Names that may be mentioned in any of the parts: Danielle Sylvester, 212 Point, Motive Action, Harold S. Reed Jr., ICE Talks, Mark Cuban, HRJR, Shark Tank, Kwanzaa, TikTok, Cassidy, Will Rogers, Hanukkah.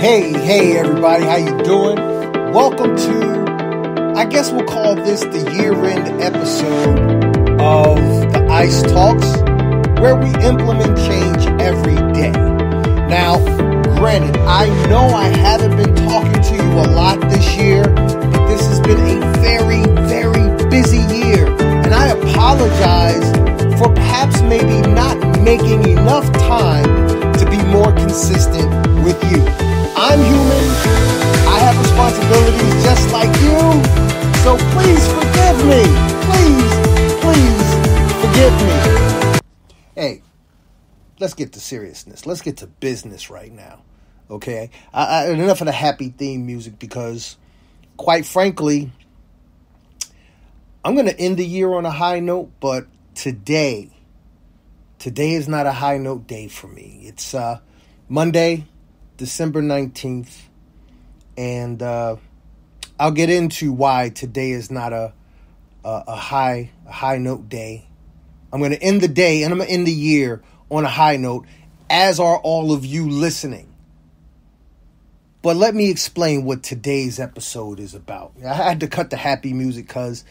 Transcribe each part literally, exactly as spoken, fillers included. Hey, hey, everybody, how you doing? Welcome to, I guess we'll call this the year-end episode of the ICE Talks, where we implement change every day. Now, granted, I know I haven't been talking to you a lot this year, but this has been a very, very busy year, and I apologize for perhaps maybe not making enough time to be more consistent with you. I'm human, I have responsibilities just like you, so please forgive me, please, please forgive me. Hey, let's get to seriousness, let's get to business right now, okay? I, I, enough of the happy theme music because, quite frankly, I'm going to end the year on a high note, but today, today is not a high note day for me. It's uh, Monday, December nineteenth, and uh, I'll get into why today is not a a, a high a high note day. I'm going to end the day and I'm going to end the year on a high note, as are all of you listening. But let me explain what today's episode is about. I had to cut the happy music because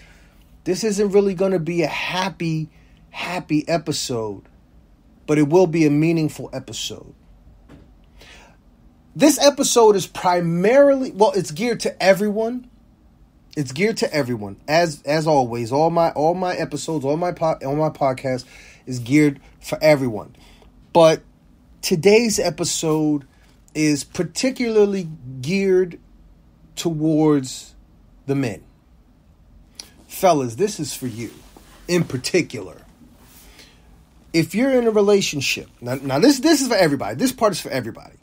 this isn't really going to be a happy, happy episode, but it will be a meaningful episode. This episode is primarily, well, it's geared to everyone. It's geared to everyone. As as always, all my all my episodes, all my po- all my podcast is geared for everyone. But today's episode is particularly geared towards the men. Fellas, this is for you in particular. If you're in a relationship, now, now this this is for everybody. This part is for everybody.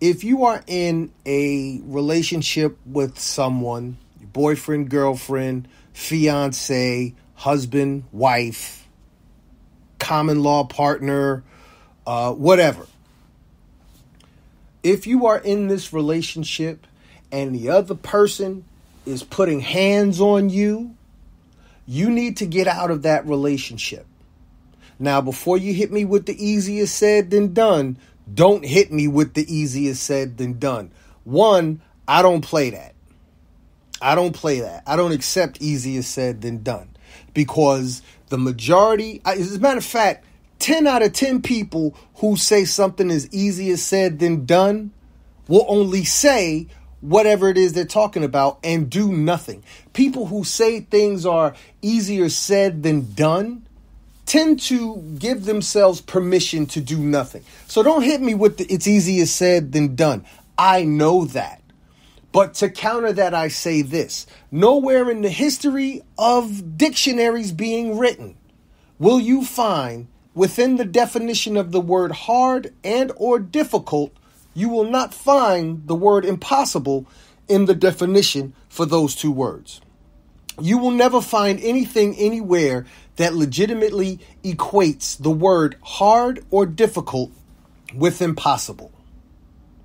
If you are in a relationship with someone, your boyfriend, girlfriend, fiance, husband, wife, common law partner, uh, whatever. If you are in this relationship and the other person is putting hands on you, you need to get out of that relationship. Now, before you hit me with the easier said than done, don't hit me with the easier said than done. One, I don't play that. I don't play that. I don't accept easier said than done. Because the majority, as a matter of fact, ten out of ten people who say something is easier said than done will only say whatever it is they're talking about and do nothing. People who say things are easier said than done tend to give themselves permission to do nothing. So don't hit me with the, it's easier said than done. I know that. But to counter that, I say this. Nowhere in the history of dictionaries being written will you find within the definition of the word hard and or difficult, you will not find the word impossible in the definition for those two words. You will never find anything anywhere that legitimately equates the word hard or difficult with impossible.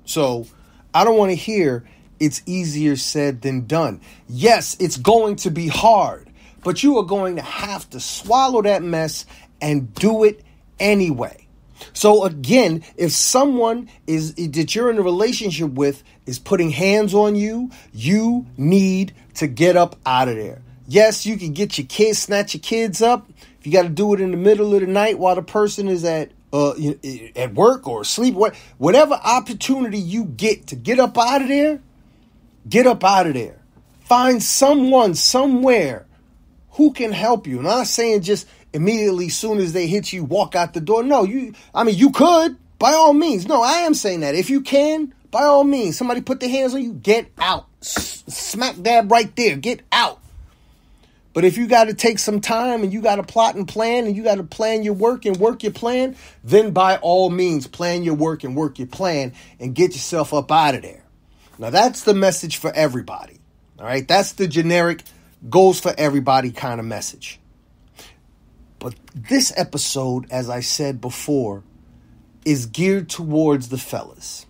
So I don't want to hear it's easier said than done. Yes, it's going to be hard, but you are going to have to swallow that mess and do it anyway. So again, if someone is that you're in a relationship with is putting hands on you, you need to get up out of there. Yes, you can get your kids, snatch your kids up. If you got to do it in the middle of the night while the person is at uh, at work or asleep, whatever opportunity you get to get up out of there, get up out of there. Find someone somewhere who can help you. And I'm not saying just immediately, soon as they hit you, walk out the door. No, you. I mean, you could, by all means. No, I am saying that. If you can, by all means, somebody put their hands on you, get out. S- smack dab right there, get out. But if you got to take some time and you got to plot and plan and you got to plan your work and work your plan, then by all means, plan your work and work your plan and get yourself up out of there. Now, that's the message for everybody. All right. That's the generic goes for everybody kind of message. But this episode, as I said before, is geared towards the fellas.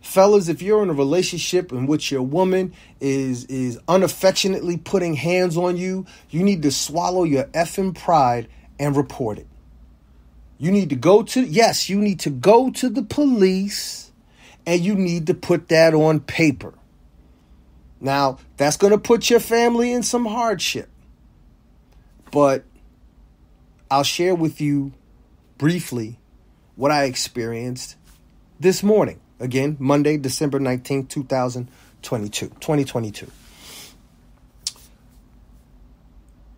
Fellas, if you're in a relationship in which your woman is is unaffectionately putting hands on you, you need to swallow your effing pride and report it. You need to go to, yes, you need to go to the police and you need to put that on paper. Now, that's going to put your family in some hardship, but I'll share with you briefly what I experienced this morning. Again, Monday, December nineteenth, twenty twenty-two.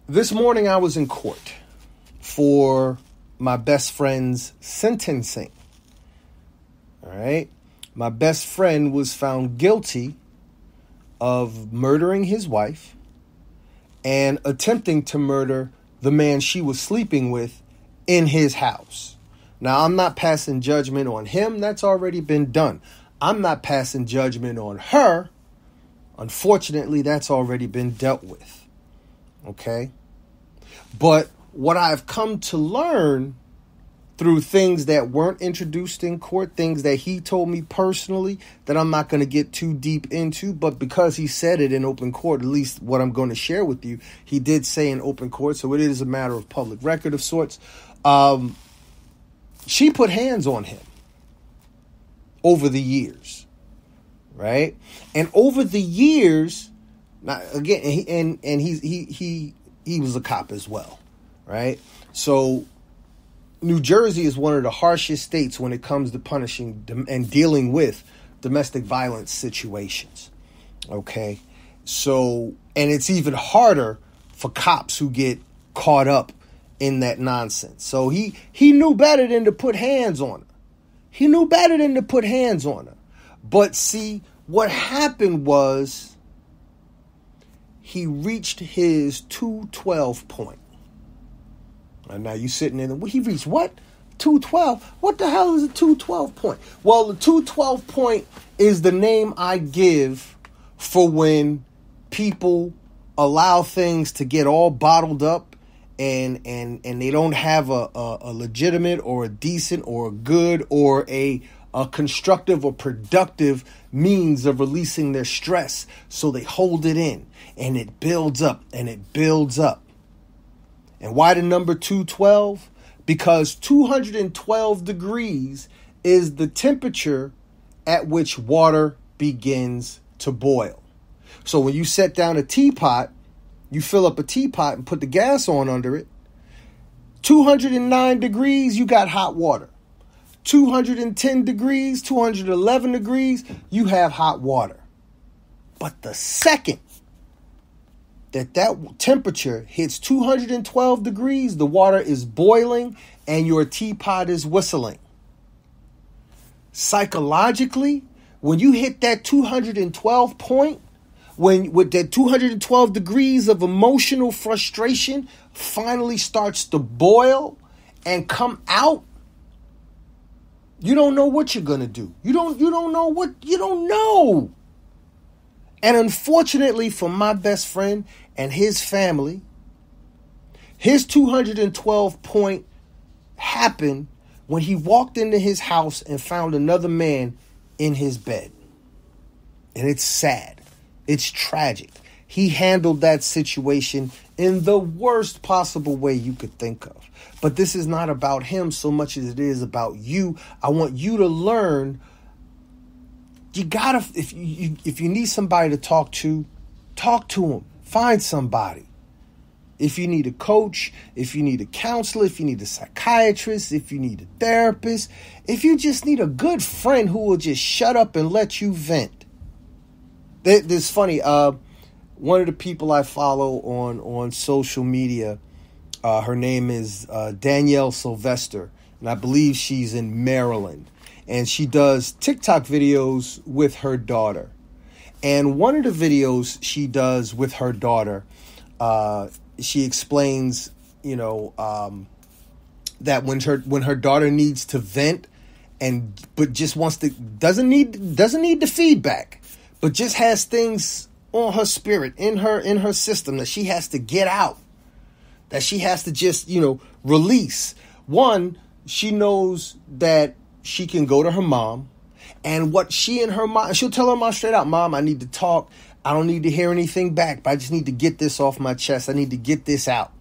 This morning I was in court for my best friend's sentencing. All right. My best friend was found guilty of murdering his wife and attempting to murder the man she was sleeping with in his house. Now, I'm not passing judgment on him. That's already been done. I'm not passing judgment on her. Unfortunately, that's already been dealt with. Okay? But what I've come to learn through things that weren't introduced in court, things that he told me personally that I'm not going to get too deep into, but because he said it in open court, at least what I'm going to share with you, he did say in open court, so it is a matter of public record of sorts. Um, she put hands on him over the years, right? And over the years, now again, and, and, and he, he, he, he was a cop as well, right? So New Jersey is one of the harshest states when it comes to punishing and dealing with domestic violence situations. Okay. So, and it's even harder for cops who get caught up in that nonsense. So he, he knew better than to put hands on her. He knew better than to put hands on her. But see, what happened was he reached his two twelve point. And now you're sitting there, well, he reached what? two twelve? What the hell is a two twelve point? Well, the two twelve point is the name I give for when people allow things to get all bottled up and and, and they don't have a, a, a legitimate or a decent or a good or a, a constructive or productive means of releasing their stress. So they hold it in and it builds up and it builds up. And why the number two twelve? Because two hundred twelve degrees is the temperature at which water begins to boil. So when you set down a teapot, you fill up a teapot and put the gas on under it. two hundred nine degrees, you got hot water. two hundred ten degrees, two hundred eleven degrees, you have hot water. But the second that that temperature hits two hundred twelve degrees, the water is boiling and your teapot is whistling. Psychologically, when you hit that two hundred twelve point, when with that two hundred twelve degrees of emotional frustration finally starts to boil and come out, you don't know what you're going to do. You don't you don't know what you don't know. And unfortunately for my best friend and his family, his two hundred twelve point happened when he walked into his house and found another man in his bed. And it's sad. It's tragic. He handled that situation in the worst possible way you could think of. But this is not about him so much as it is about you. I want you to learn. You gotta, if you if you need somebody to talk to, talk to them. Find somebody. If you need a coach, if you need a counselor, if you need a psychiatrist, if you need a therapist, if you just need a good friend who will just shut up and let you vent. It's funny. Uh, one of the people I follow on on social media, uh, her name is uh, Danielle Sylvester, and I believe she's in Maryland. And she does TikTok videos with her daughter. And one of the videos she does with her daughter, uh, she explains, you know, um, that when her when her daughter needs to vent, and but just wants to doesn't need doesn't need the feedback, but just has things on her spirit, in her in her system that she has to get out, that she has to just you know release. One, she knows that she can go to her mom, and what she and her mom, she'll tell her mom straight out, Mom, I need to talk. I don't need to hear anything back, but I just need to get this off my chest. I need to get this out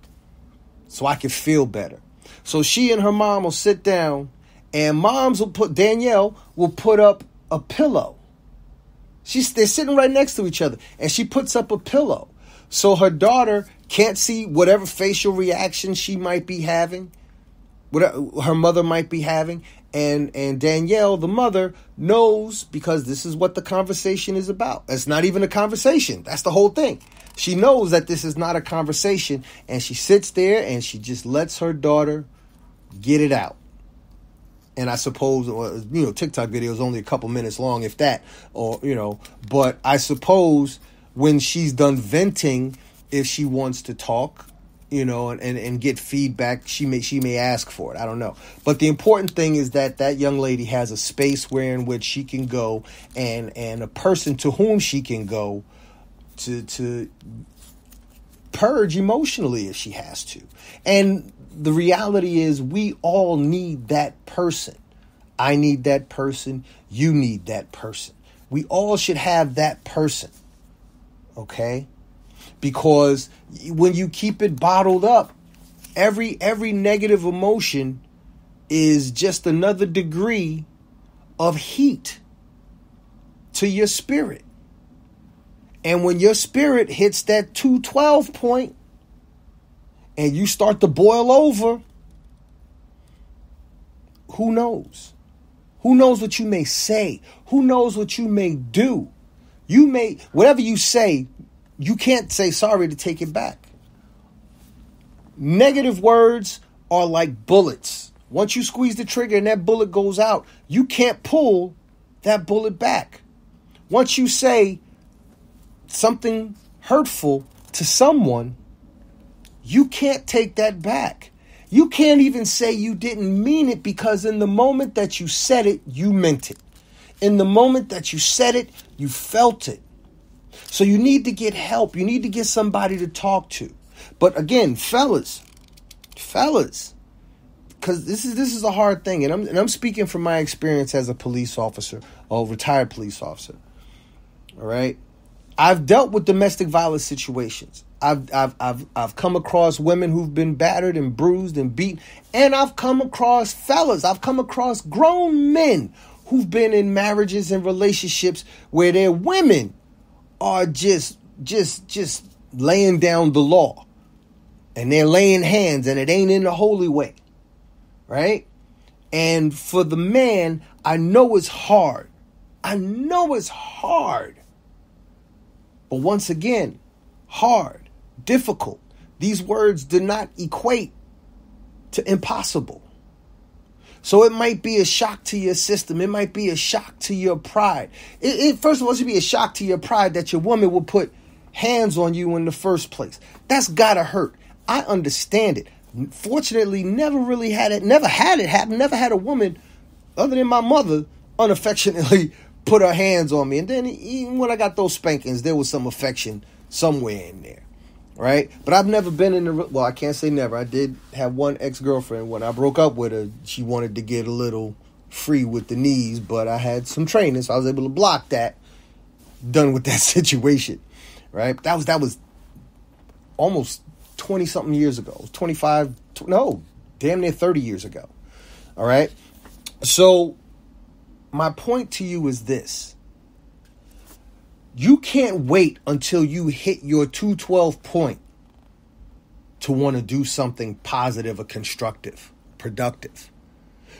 so I can feel better. So she and her mom will sit down, and moms will put, Danielle will put up a pillow. She's, they're sitting right next to each other, and she puts up a pillow so her daughter can't see whatever facial reaction she might be having, what her mother might be having. And and Danielle, the mother, knows, because this is what the conversation is about. It's not even a conversation. That's the whole thing. She knows that this is not a conversation, and she sits there and she just lets her daughter get it out. And I suppose, you know, TikTok video is only a couple minutes long, if that, or, you know, but I suppose when she's done venting, if she wants to talk, you know, and, and, and get feedback, she may she may ask for it. I don't know. But the important thing is that that young lady has a space where in which she can go, and and a person to whom she can go to to purge emotionally if she has to. And the reality is we all need that person. I need that person. You need that person. We all should have that person. Okay? Because when you keep it bottled up, every every negative emotion is just another degree of heat to your spirit. And when your spirit hits that two twelve point and you start to boil over, who knows? Who knows what you may say? Who knows what you may do? You may, whatever you say, you can't say sorry to take it back. Negative words are like bullets. Once you squeeze the trigger and that bullet goes out, you can't pull that bullet back. Once you say something hurtful to someone, you can't take that back. You can't even say you didn't mean it, because in the moment that you said it, you meant it. In the moment that you said it, you felt it. So you need to get help. You need to get somebody to talk to. But again, fellas, fellas, because this is this is a hard thing. And I'm and I'm speaking from my experience as a police officer, or retired police officer. All right. I've dealt with domestic violence situations. I've I've I've I've come across women who've been battered and bruised and beat. And I've come across fellas. I've come across grown men who've been in marriages and relationships where their women are just, just, just laying down the law, and they're laying hands, and it ain't in the holy way, right? And for the man, I know it's hard. I know it's hard. But once again, hard, difficult. These words do not equate to impossible. So it might be a shock to your system. It might be a shock to your pride. It, it first of all, it should be a shock to your pride that your woman will put hands on you in the first place. That's gotta hurt. I understand it. Fortunately, never really had it. Never had it happen. Never had a woman, other than my mother, unaffectionately put her hands on me. And then even when I got those spankings, there was some affection somewhere in there, right? But I've never been in the, well, I can't say never. I did have one ex-girlfriend. When I broke up with her, she wanted to get a little free with the knees, but I had some training, so I was able to block that. Done with that situation, right? That was, that was almost twenty-something years ago. twenty-five, no, damn near thirty years ago, all right? So my point to you is this. You can't wait until you hit your two twelve point to want to do something positive or constructive, productive.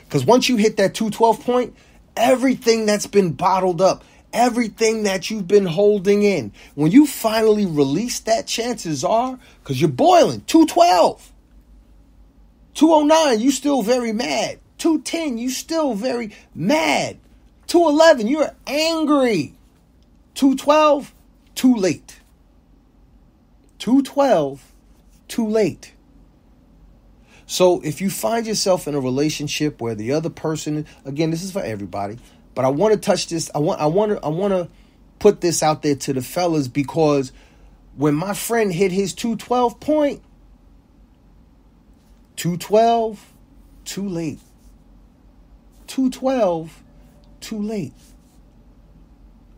Because once you hit that two twelve point, everything that's been bottled up, everything that you've been holding in, when you finally release that, chances are, because you're boiling, two twelve, two oh nine, you still very mad, two ten, you still very mad, two eleven, you're angry. two twelve, too late. two twelve, too late. So if you find yourself in a relationship where the other person, again, this is for everybody, but I want to touch this. I want I want to I want to put this out there to the fellas, because when my friend hit his two twelve point, two twelve, too late. two twelve, too late.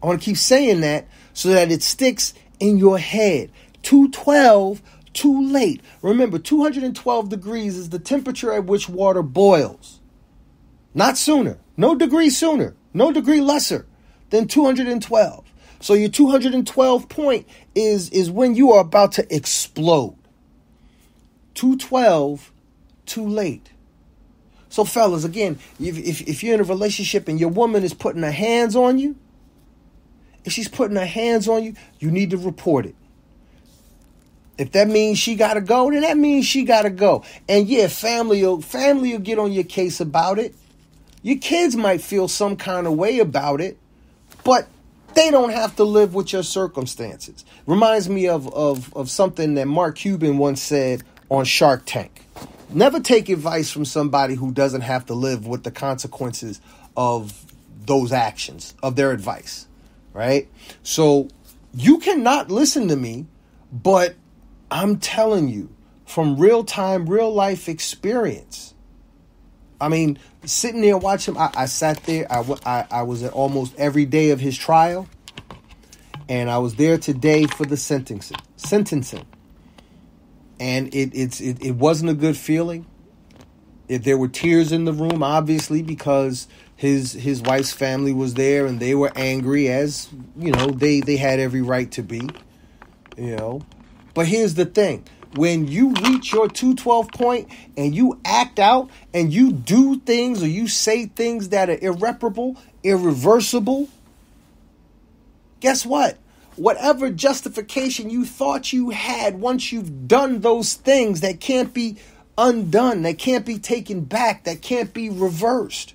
I want to keep saying that so that it sticks in your head. two twelve, too late. Remember, two hundred twelve degrees is the temperature at which water boils. Not sooner. No degree sooner. no degree lesser than two hundred twelve. So your two hundred twelve point is, is when you are about to explode. two twelve, too late. So fellas, again, if, if, if you're in a relationship and your woman is putting her hands on you, if she's putting her hands on you, you need to report it. If that means she got to go, then that means she got to go. And yeah, family will, family will get on your case about it. Your kids might feel some kind of way about it, but they don't have to live with your circumstances. Reminds me of, of, of something that Mark Cuban once said on Shark Tank. Never take advice from somebody who doesn't have to live with the consequences of those actions, of their advice, right? So you cannot listen to me, but I'm telling you from real time, real life experience. I mean, sitting there watching, I, I sat there. I, I, I was at almost every day of his trial. And I was there today for the sentencing. sentencing. And it, it's, it, it wasn't a good feeling. If there were tears in the room, obviously, because his his wife's family was there and they were angry, as, you know, they, they had every right to be, you know. But here's the thing. When you reach your two twelve point and you act out and you do things or you say things that are irreparable, irreversible, guess what? Whatever justification you thought you had once you've done those things that can't be undone, that can't be taken back, that can't be reversed,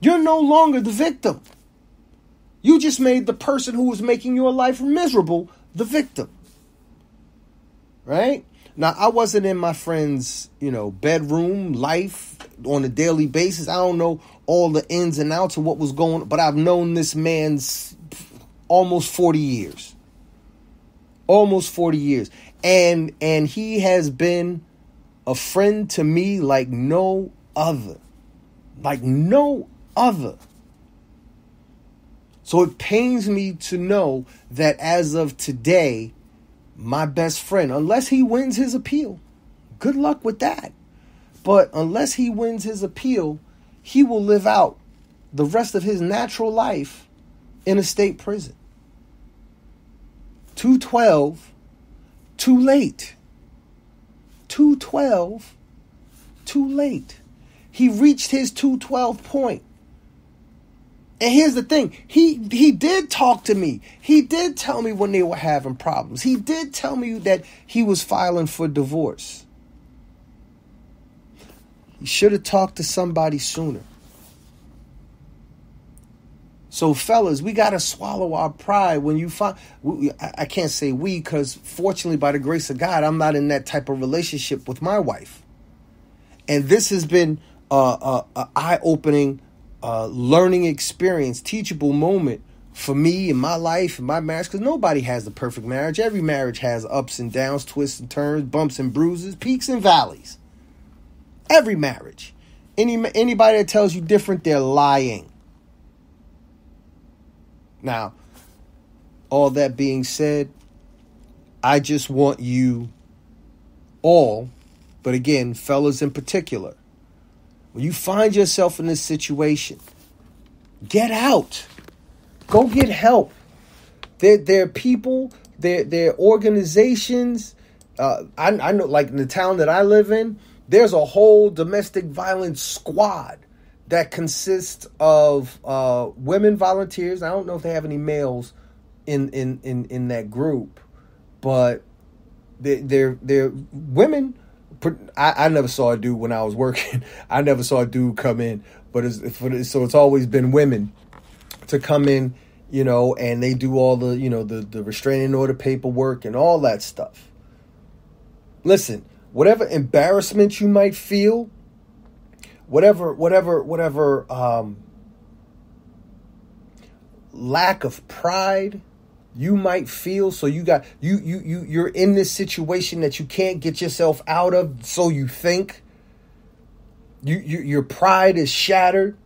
you're no longer the victim. You just made the person who was making your life miserable the victim. Right? Now, I wasn't in my friend's, you know, bedroom life on a daily basis. I don't know all the ins and outs of what was going on, but I've known this man's almost forty years. Almost forty years. And and he has been a friend to me like no other. Like no other. So it pains me to know that as of today, my best friend, unless he wins his appeal, good luck with that. But unless he wins his appeal, he will live out the rest of his natural life in a state prison. two twelve, too late. two twelve, too late. He reached his two twelve point. And here's the thing. He he did talk to me. He did tell me when they were having problems. He did tell me that he was filing for divorce. He should have talked to somebody sooner. So, fellas, we got to swallow our pride when you find... I can't say we, because fortunately, by the grace of God, I'm not in that type of relationship with my wife. And this has been an eye-opening Uh, learning experience, teachable moment for me in my life and my marriage, because nobody has the perfect marriage. Every marriage has ups and downs, twists and turns, bumps and bruises, peaks and valleys. Every marriage. Any anybody that tells you different, they're lying. Now, all that being said, I just want you all, but again, fellas in particular, when you find yourself in this situation, get out. Go get help. There, there are people, there, there are organizations. Uh, I, I know, like in the town that I live in, there's a whole domestic violence squad that consists of uh, women volunteers. I don't know if they have any males in in, in, in that group, but they're, they're, they're women. I, I never saw a dude when I was working. I never saw a dude come in, but it's for the, so it's always been women to come in, you know, and they do all the, you know, the, the restraining order paperwork and all that stuff. Listen, whatever embarrassment you might feel, whatever, whatever, whatever, um, lack of pride you might feel, so you got you you you you're in this situation that you can't get yourself out of, so you think you, you your pride is shattered,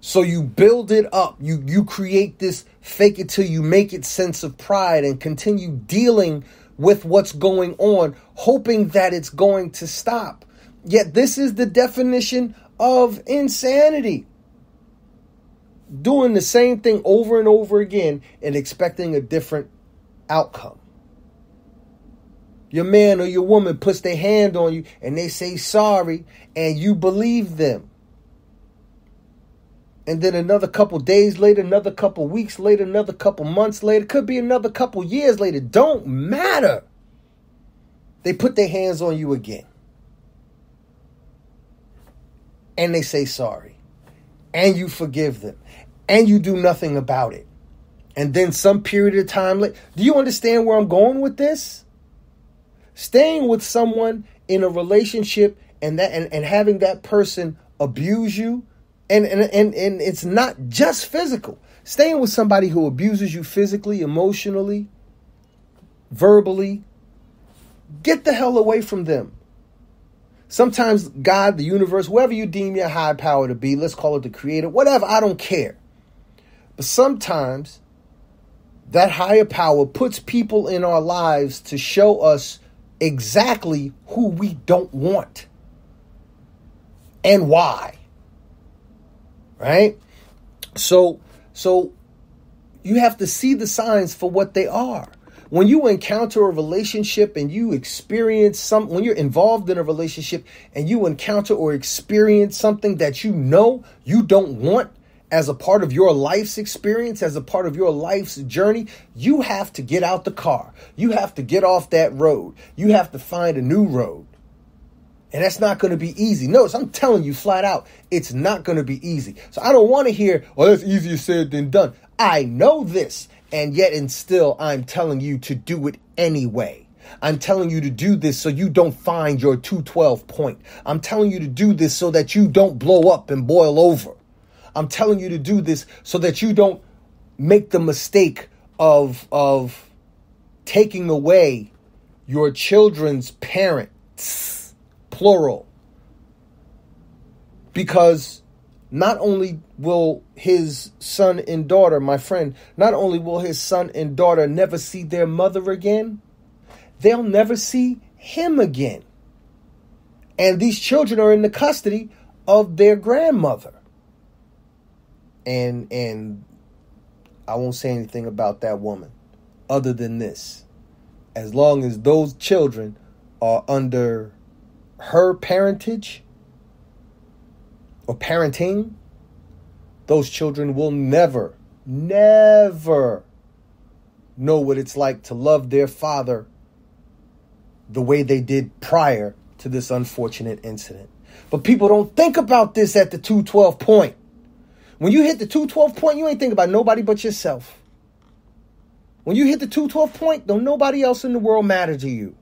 so you build it up, you you create this fake it till you make it sense of pride and continue dealing with what's going on, hoping that it's going to stop. Yet this is the definition of insanity. doing the same thing over and over again and expecting a different outcome. Your man or your woman puts their hand on you and they say sorry and you believe them. And then another couple days later, another couple weeks later, another couple months later, could be another couple years later. Don't matter. They put their hands on you again. And they say sorry. And you forgive them. And you do nothing about it. And then some period of time later. Do you understand where I'm going with this? Staying with someone in a relationship and that and, and having that person abuse you. And, and and and it's not just physical. Staying with somebody who abuses you physically, emotionally, verbally, get the hell away from them. Sometimes God, the universe, whoever you deem your high power to be, let's call it the creator, whatever, I don't care. But sometimes that higher power puts people in our lives to show us exactly who we don't want and why. Right? So, so you have to see the signs for what they are. When you encounter a relationship and you experience some, when you're involved in a relationship and you encounter or experience something that you know you don't want as a part of your life's experience, as a part of your life's journey, you have to get out the car. You have to get off that road. You have to find a new road. And that's not going to be easy. Notice, I'm telling you flat out, it's not going to be easy. So I don't want to hear, oh, that's easier said than done. I know this. And yet and still, I'm telling you to do it anyway. I'm telling you to do this so you don't find your two twelve point. I'm telling you to do this so that you don't blow up and boil over. I'm telling you to do this so that you don't make the mistake of, of taking away your children's parents. Plural, because not only will his son and daughter, my friend, not only will his son and daughter never see their mother again, they'll never see him again. And these children are in the custody of their grandmother. And, and I won't say anything about that woman other than this. As long as those children are under her parentage or parenting, those children will never, never know what it's like to love their father the way they did prior to this unfortunate incident. But people don't think about this at the two twelve point. When you hit the two twelve point, you ain't thinking about nobody but yourself. When you hit the two twelve point, don't nobody else in the world matter to you.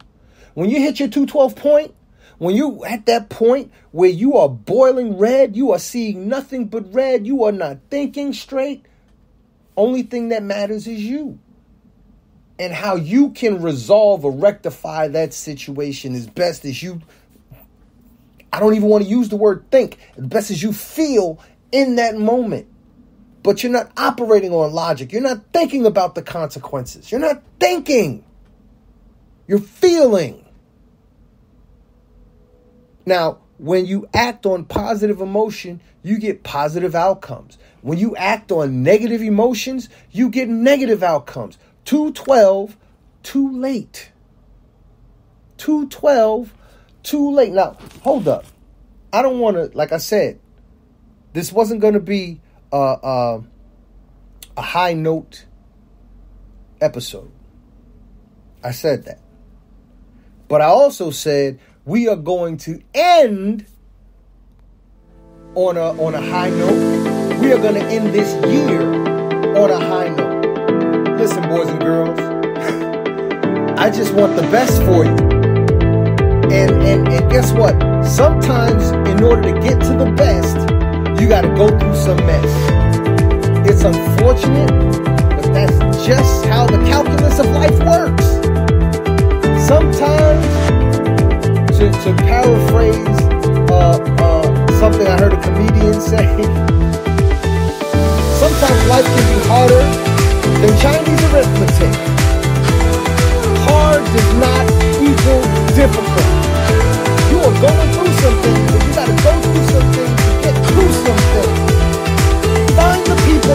When you hit your two twelve point, when you're at that point where you are boiling red, you are seeing nothing but red, you are not thinking straight, only thing that matters is you. And how you can resolve or rectify that situation as best as you, I don't even want to use the word think, as best as you feel in that moment. But you're not operating on logic. You're not thinking about the consequences. You're not thinking. You're feeling. Now, when you act on positive emotion, you get positive outcomes. When you act on negative emotions, you get negative outcomes. two twelve, too late. two twelve, too late. Now, hold up. I don't want to, like I said, this wasn't going to be a, a, a high note episode. I said that. But I also said, we are going to end on a, on a high note. We are going to end this year on a high note. Listen, boys and girls, I just want the best for you. And, and, and guess what? Sometimes in order to get to the best, you got to go through some mess. It's unfortunate, but that's just how the calculus of life works. Sometimes... To, to paraphrase uh, uh, something I heard a comedian say, sometimes life can be harder than Chinese arithmetic. Hard does not equal difficult. You are going through something, but you got to go through something to get through something. Find the people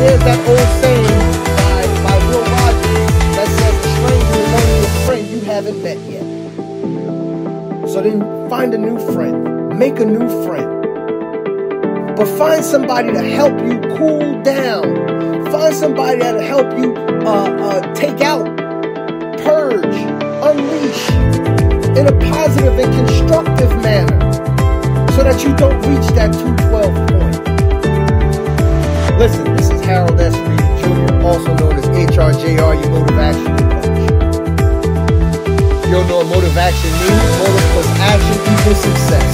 there's that old saying by, by Will Rogers that says the stranger is only a friend you haven't met yet. So then find a new friend. Make a new friend. But find somebody to help you cool down. Find somebody that'll help you uh, uh, take out, purge, unleash in a positive and constructive manner so that you don't reach that two twelve point. Listen, this is Harold S. Reed Junior, also known as H R J R, your Motive Action coach. You don't know what Motive Action means? Motive plus action equals success.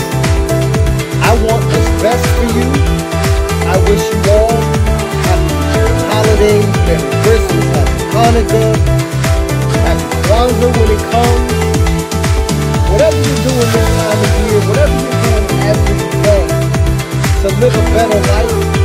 I want what's best for you. I wish you all happy holidays, Merry Christmas, Happy Hanukkah, Happy Kwanzaa when it comes. Whatever you do in this time of year, whatever you're doing every day to live a better life,